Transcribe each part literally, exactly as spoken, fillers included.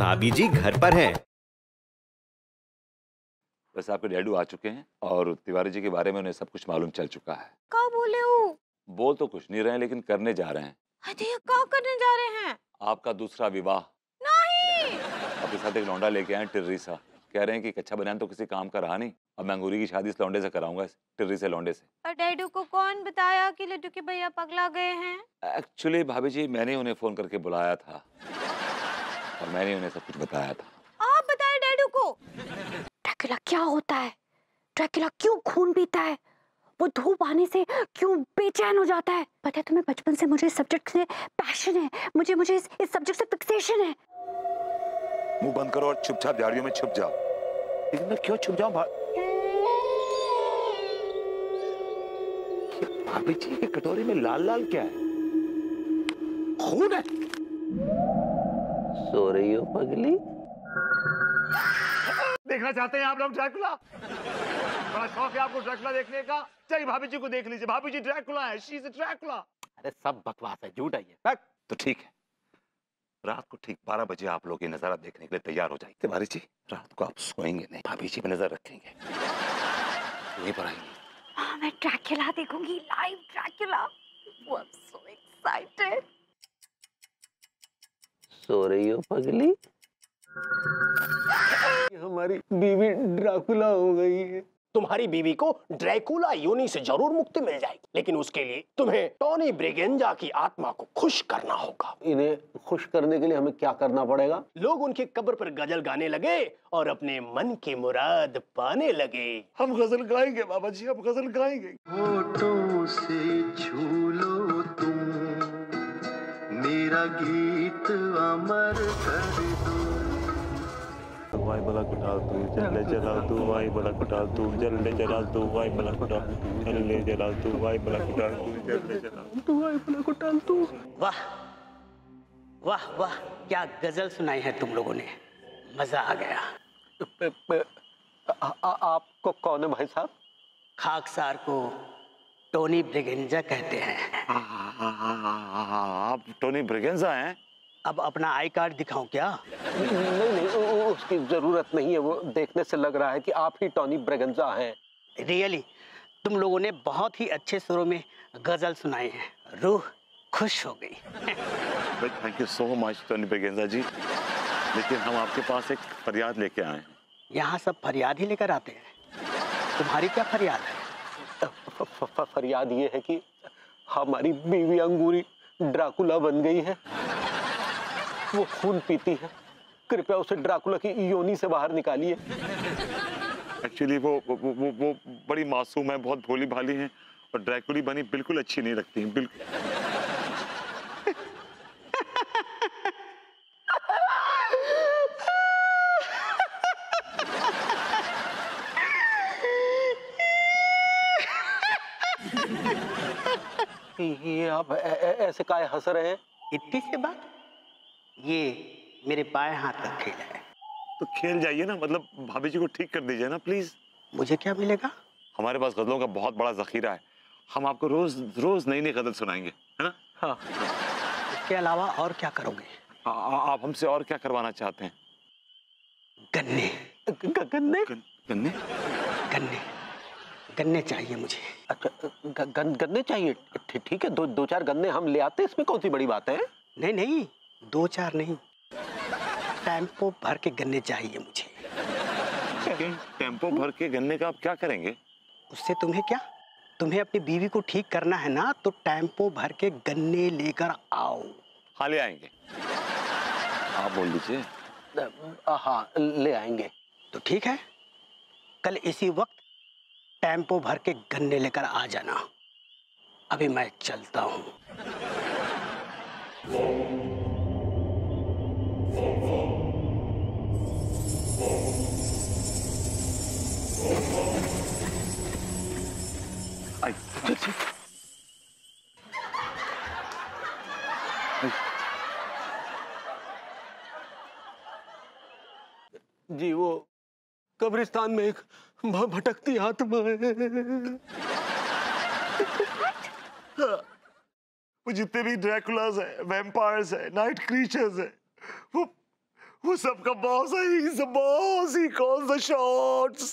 भाभी जी घर पर हैं। बस आपके डैडू आ चुके हैं और तिवारी जी के बारे में उन्हें सब कुछ मालूम चल चुका है। क्या बोले हो? बोल तो कुछ नहीं रहे लेकिन करने जा रहे हैं। अरे क्या करने जा रहे हैं? आपका दूसरा विवाह। नहीं। आपके साथ एक लौंडा लेके आए टिर्रीसा, कह रहे हैं कि कच्चा बनियान तो किसी काम का रहा नहीं, अब मैं अंगूरी की शादी इस लौंडे से कराऊंगा, टिर्री से लौंडे से। और डैडू को कौन बताया कि लड्डू के भैया पगला गए हैं? एक्चुअली भाभी जी मैंने उन्हें फोन करके बुलाया था और मैंने उन्हें सब कुछ बताया था। आप बताए डैडू को? ड्रैकुला क्या होता है? ड्रैकुला क्यों खून पीता है? वो धूप आने से क्यों बेचैन हो जाता है? पता है तुम्हें बचपन से मुझे इस सब्जेक्ट से पैशन है, मुझे मुझे इस, इस सब्जेक्ट से फिक्सेशन है। मुंह बंद करो और चुपचाप झाड़ियों में छुप जाओ। लेकिन मैं क्यों छुप जाऊं? भाभी जी की कटोरी में लाल लाल क्या है? खून है। सो रही हो पगली? देखना चाहते हैं आप लोग ड्रैकुला? बड़ा शौक है आपको ड्रैकुला देखने का? चाहिए भाभी जी को देख लीजिए, भाभी जी ड्रैकुला है, शी इज अ ड्रैकुला। अरे सब बकवास है, झूठ है ये। तो ठीक है, रात को ठीक बारह बजे आप लोग ये नजारा देखने के लिए तैयार हो जाइए। तिवारी जी रात को आप सोएंगे नहीं, भाभी जी पे नजर रखेंगे, नहीं पढ़ाएंगे। मैं ड्रैकुला देखूंगी live Dracula. I am so excited. सो रही हो पगली? हमारी बीवी ड्रैकुला हो गई है। तुम्हारी बीवी को ड्रैकुला योनि से जरूर मुक्ति मिल जाएगी, लेकिन उसके लिए तुम्हें टोनी ब्रिगेंजा की आत्मा को खुश करना होगा। इन्हें खुश करने के लिए हमें क्या करना पड़ेगा? लोग उनकी कब्र पर गजल गाने लगे और अपने मन की मुराद पाने लगे। हम गजल गाएंगे बाबा जी, हम गजल गाएंगे। होठों से छू लो तुम मेरा गीत अमर कर दो। वाई बला कुटाल तू जल्ले जलाल तू, वाई बला कुटाल तू जल्ले जलाल तू, वाई बला कुटाल तू जल्ले जलाल तू, वाई बला कुटाल तू जल्ले जलाल तू, वाई बला कुटाल तू। वाह वाह वाह क्या गजल सुनाई है तुम लोगों ने, मजा आ गया। आपको कौन है भाई साहब? खाकसार को टोनी ब्रिगेंजा कहते हैं। आप टोनी ब्रिगेंजा हैं? अब अपना आई कार्ड दिखाऊं क्या? नहीं नहीं उसकी जरूरत नहीं है, वो देखने से लग रहा है कि आप ही टोनी ब्रिगेंजा हैं। रियली तुम लोगों ने बहुत ही अच्छे सुरों में गजल सुनाई है, रूह खुश हो गई। Thank you so much Tony Braganza ji, लेकिन हम आपके पास एक फरियाद लेके आए हैं। यहाँ सब फरियाद ही लेकर आते हैं, तुम्हारी क्या फरियाद है? फरियाद ये है कि हमारी बीवी अंगूरी ड्रैकुला बन गई है, वो खून पीती है, कृपया उसे ड्रैकुला की योनि से बाहर निकालिए। एक्चुअली वो, वो वो वो बड़ी मासूम है, बहुत भोली भाली है और ड्रैकुली बनी बिल्कुल अच्छी नहीं लगती है, बिल्कुल। ये आप ऐसे काहे हंस रहे हैं? इतनी सी बात, ये मेरे बाएं हाथ का खेल है। तो खेल जाइए ना, मतलब भाभी जी को ठीक कर दीजिए ना प्लीज। मुझे क्या मिलेगा? हमारे पास गजलों का बहुत बड़ा जखीरा है, हम आपको रोज रोज नई नई गजल सुनाएंगे, है ना? हाँ। इसके अलावा और क्या करोगे? आ, आ, आप हमसे और क्या करवाना चाहते हैं? गन्ने गन्ने गन्ने गन्ने गन्ने चाहिए मुझे। अच्छा गन्ने चाहिए, ठीक है, दो दो चार गन्ने हम ले आते हैं, इसमें कौन सी बड़ी बात है। नहीं नहीं दो चार नहीं, टेम्पो भर के गन्ने चाहिए मुझे। लेकिन टेम्पो भर के गन्ने का आप क्या करेंगे? उससे तुम्हें क्या, तुम्हें अपनी बीवी को ठीक करना है ना, तो टेम्पो भर के गन्ने लेकर आओ। हाँ ले आएंगे, आप बोल दीजिए। हाँ ले आएंगे। तो ठीक है, कल इसी वक्त टेम्पो भर के गन्ने लेकर आ जाना, अभी मैं चलता हूँ। जी वो कब्रिस्तान में एक भटकती आत्मा है। वो जितने भी ड्रैकुलास हैं, वैम्पायर्स हैं, नाइट क्रीचर्स हैं, वो वो तू सबका बॉस है, he's the boss, he calls the shots.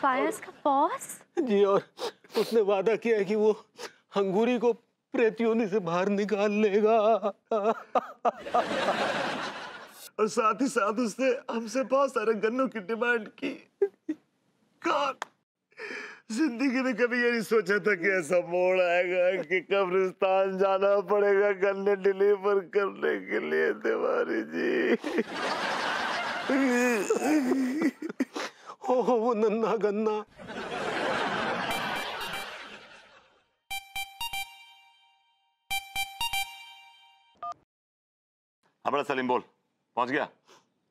फायस का बॉस? जी, और उसने वादा किया है कि वो अंगूरी को प्रेत योनि से बाहर निकाल लेगा। और साथ ही साथ उसने हमसे बहुत सारे गन्नों की डिमांड की। God, जिंदगी में कभी ये नहीं सोचा था कि ऐसा मोड़ आएगा कि कब्रिस्तान जाना पड़ेगा गन्ने डिलीवर करने के लिए। तिवारी जी, ओ वो नन्हा गन्ना। बड़ा सलीम बोल, पहुंच गया?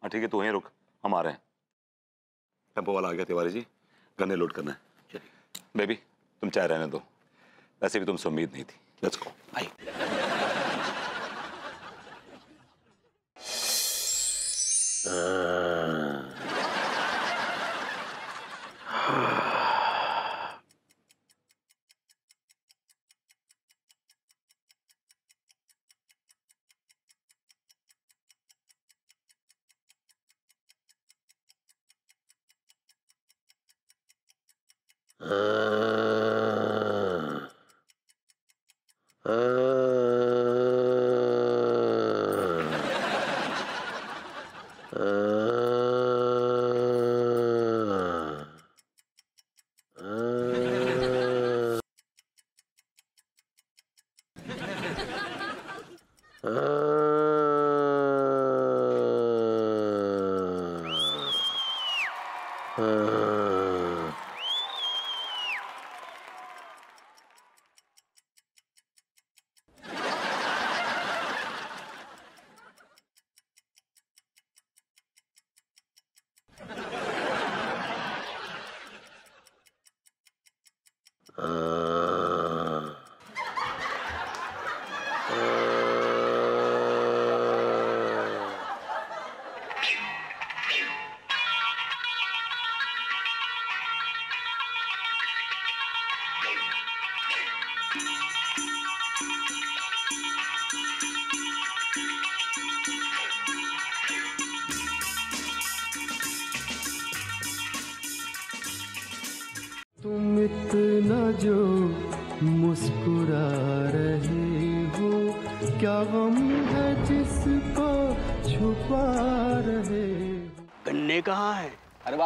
हाँ ठीक है, तू यहीं रुक, हम आ रहे हैं। टेम्पो वाला आ गया। तिवारी जी, गन्ने लोड करना है। बेबी तुम चाय रहने दो, वैसे भी तुमसे उम्मीद नहीं थी। Let's go. आई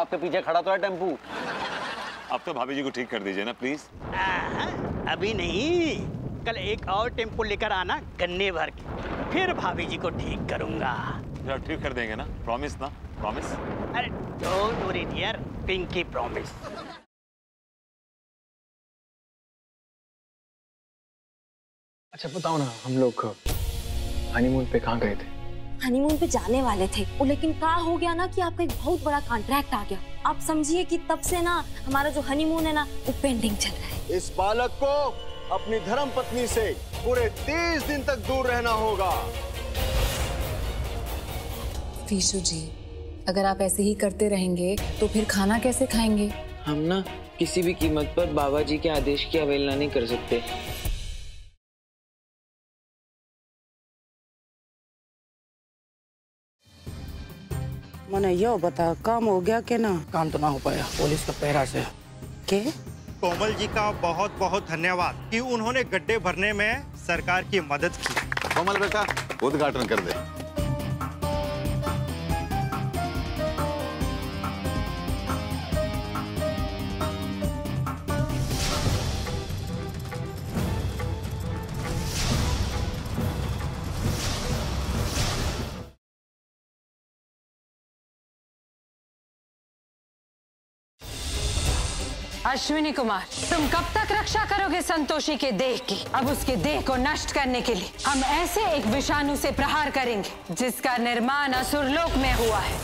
आपके पीछे खड़ा तो है टेम्पू। अब तो भाभी जी को ठीक कर दीजिए ना प्लीज। अभी नहीं, कल एक और टेम्पू लेकर आना गन्ने भर के, फिर भाभी जी को ठीक करूंगा। ठीक कर देंगे ना, प्रॉमिस ना, प्रॉमिस। अरे don't worry dear, pinky promise. अच्छा बताओ ना, हम लोग हनीमून पे कहाँ गए थे? हनीमून पे जाने वाले थे, लेकिन क्या हो गया ना कि आपका एक बहुत बड़ा कॉन्ट्रैक्ट आ गया। आप समझिए कि तब से ना हमारा जो हनीमून है ना वो पेंडिंग चल रहा है। इस बालक को अपनी धर्म पत्नी से पूरे तीस दिन तक दूर रहना होगा। फीशु जी, अगर आप ऐसे ही करते रहेंगे तो फिर खाना कैसे खाएंगे? हम ना किसी भी कीमत पर बाबा जी के आदेश की अवहेलना नहीं कर सकते। मैंने यो बता, काम हो गया के ना? काम तो ना हो पाया पुलिस का पहरा से। के कोमल जी का बहुत बहुत धन्यवाद कि उन्होंने गड्ढे भरने में सरकार की मदद की। कोमल बेटा उद्घाटन कर दे। अश्विनी कुमार, तुम कब तक रक्षा करोगे संतोषी के देह की? अब उसके देह को नष्ट करने के लिए हम ऐसे एक विषाणु से प्रहार करेंगे जिसका निर्माण असुरलोक में हुआ है।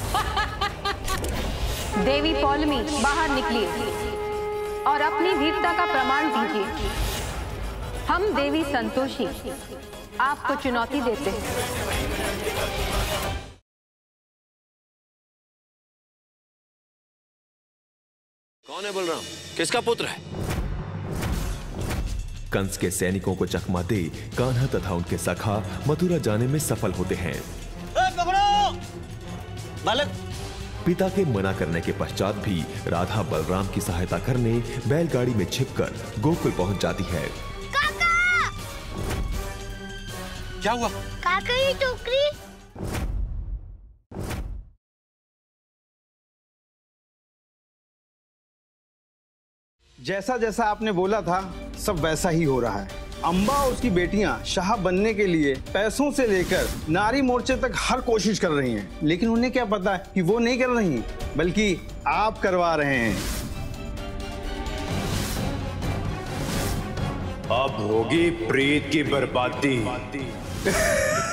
देवी पौलमी, बाहर निकलिए और अपनी वीरता का प्रमाण दीजिए। हम देवी संतोषी आपको चुनौती देते हैं। कौन है बलराम? किसका पुत्र है? कंस के सैनिकों को चकमा दे कान्हा तथा उनके सखा मथुरा जाने में सफल होते हैं। बालक। पिता के मना करने के पश्चात भी राधा बलराम की सहायता करने बैलगाड़ी में छिपकर गोकुल पहुंच जाती है। काका! क्या हुआ? काका ये टोकरी। जैसा जैसा आपने बोला था सब वैसा ही हो रहा है। अम्बा और उसकी बेटियां शाह बनने के लिए पैसों से लेकर नारी मोर्चे तक हर कोशिश कर रही हैं, लेकिन उन्हें क्या पता है कि वो नहीं कर रही बल्कि आप करवा रहे हैं। अब होगी प्रीत की बर्बादी।